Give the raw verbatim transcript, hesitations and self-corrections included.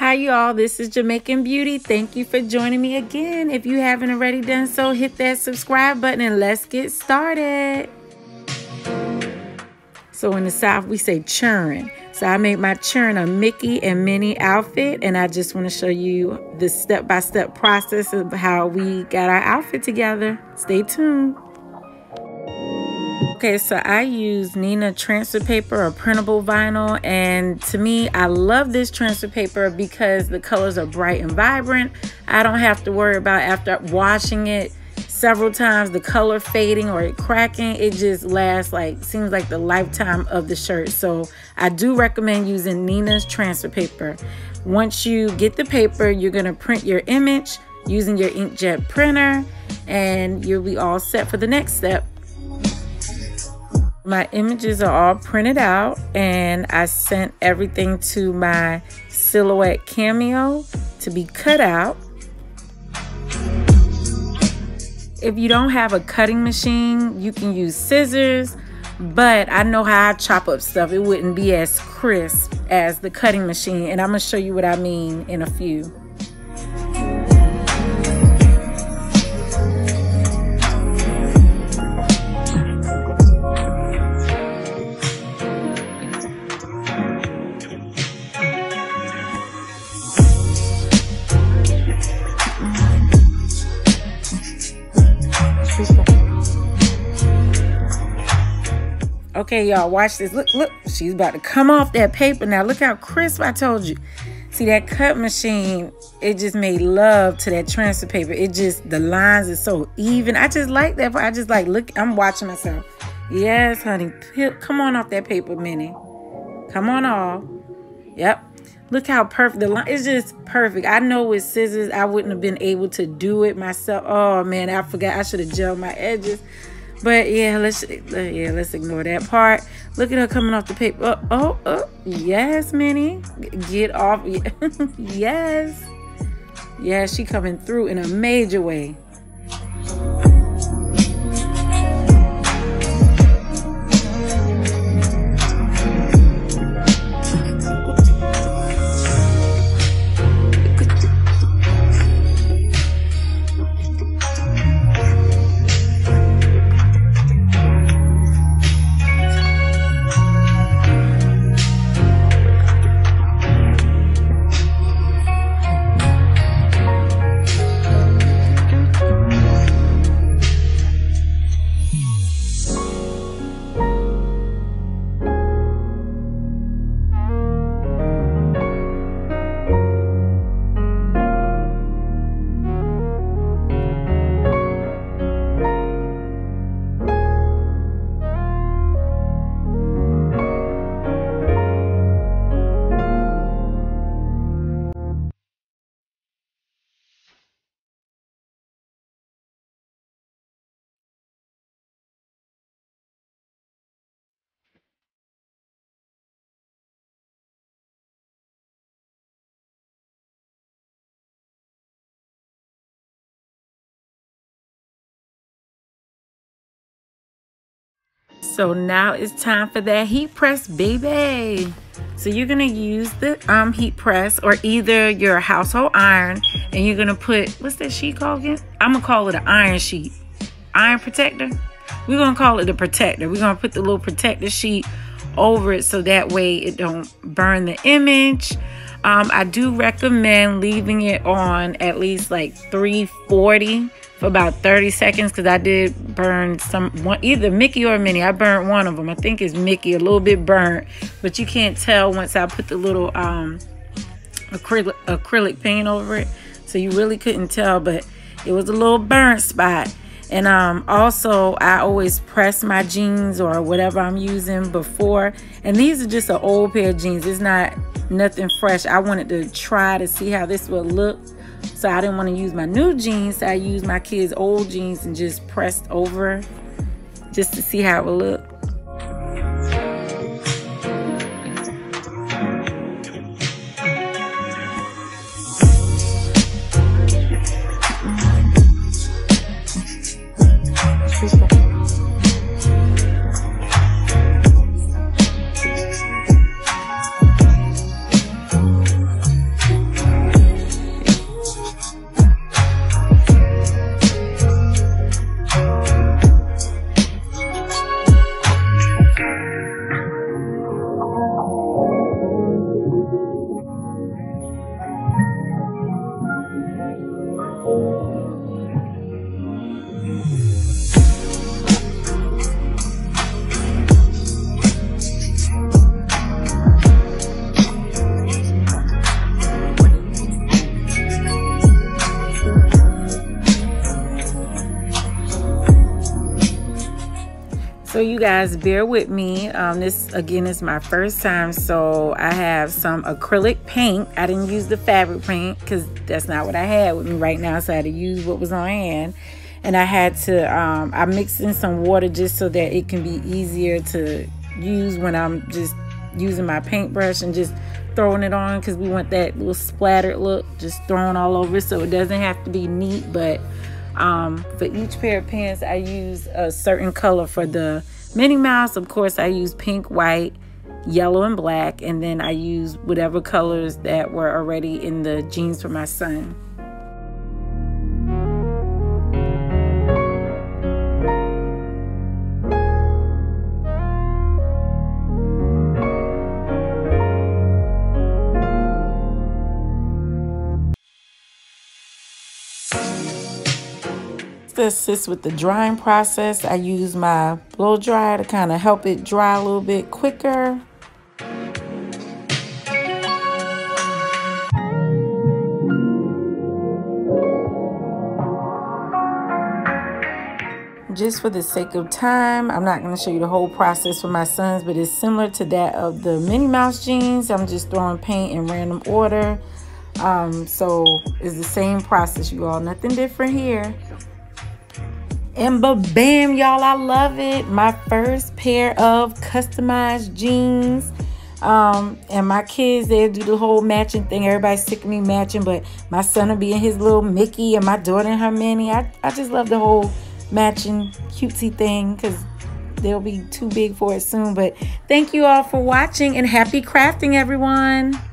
Hi y'all, this is Jamaican Beauty. Thank you for joining me again. If you haven't already done so, hit that subscribe button and let's get started. So in the South, we say churn. So I made my churn a Mickey and Minnie outfit, and I just want to show you the step-by-step process of how we got our outfit together. Stay tuned. Okay, so I used Neenah transfer paper or printable vinyl, and to me, I love this transfer paper because the colors are bright and vibrant. I don't have to worry about after washing it several times the color fading or it cracking. It just lasts, like, seems like the lifetime of the shirt. So I do recommend using Neenah's transfer paper. Once you get the paper, you're gonna print your image using your inkjet printer, and you'll be all set for the next step. My images are all printed out, and I sent everything to my Silhouette Cameo to be cut out. If you don't have a cutting machine, you can use scissors, but I know how I chop up stuff. It wouldn't be as crisp as the cutting machine, and I'm gonna show you what I mean in a few. Okay, y'all, watch this. Look, look, she's about to come off that paper. Now, look how crisp I told you. See, that cut machine, it just made love to that transfer paper. It just, the lines are so even. I just like that. I just like, look, I'm watching myself. Yes, honey, come on off that paper, Minnie. Come on off. Yep. Look how perfect the line, it's just perfect. I know with scissors, I wouldn't have been able to do it myself. Oh man, I forgot I should have gelled my edges. But yeah, let's yeah, let's ignore that part. Look at her coming off the paper. Oh, oh, oh. Yes, Minnie, get off. Yes. Yeah, she coming through in a major way. So now it's time for that heat press, baby. So you're gonna use the um, heat press or either your household iron, and you're gonna put, what's that sheet called again? I'm gonna call it an iron sheet. Iron protector? We're gonna call it a protector. We're gonna put the little protector sheet over it so that way it don't burn the image. Um, I do recommend leaving it on at least like three forty for about thirty seconds, because I did burn some, one, either Mickey or Minnie. I burned one of them. I think it's Mickey, a little bit burnt, but you can't tell once I put the little um, acrylic, acrylic paint over it. So you really couldn't tell, but it was a little burnt spot. And um, also, I always press my jeans or whatever I'm using before. And these are just an old pair of jeans. It's not nothing fresh. I wanted to try to see how this would look. So I didn't want to use my new jeans. So I used my kids' old jeans and just pressed over just to see how it would look. So you guys bear with me. Um, this again is my first time, so I have some acrylic paint. I didn't use the fabric paint because that's not what I had with me right now, so I had to use what was on hand. And I had to, um, I mixed in some water just so that it can be easier to use when I'm just using my paintbrush and just throwing it on, because we want that little splattered look, just thrown all over, so it doesn't have to be neat. But um, for each pair of pants, I use a certain color. For the Minnie Mouse, of course, I use pink, white, yellow, and black, and then I use whatever colors that were already in the jeans for my son. Assist with the drying process. I use my blow dryer to kind of help it dry a little bit quicker. Just for the sake of time, I'm not going to show you the whole process for my sons, but it's similar to that of the Minnie Mouse jeans. I'm just throwing paint in random order. Um, so it's the same process, you all. Nothing different here. And ba-bam, y'all, I love it. My first pair of customized jeans. Um, and my kids, they do the whole matching thing. Everybody's sick of me matching, but my son will be in his little Mickey and my daughter in her Minnie. I, I just love the whole matching cutesy thing, because they'll be too big for it soon. But thank you all for watching, and happy crafting, everyone.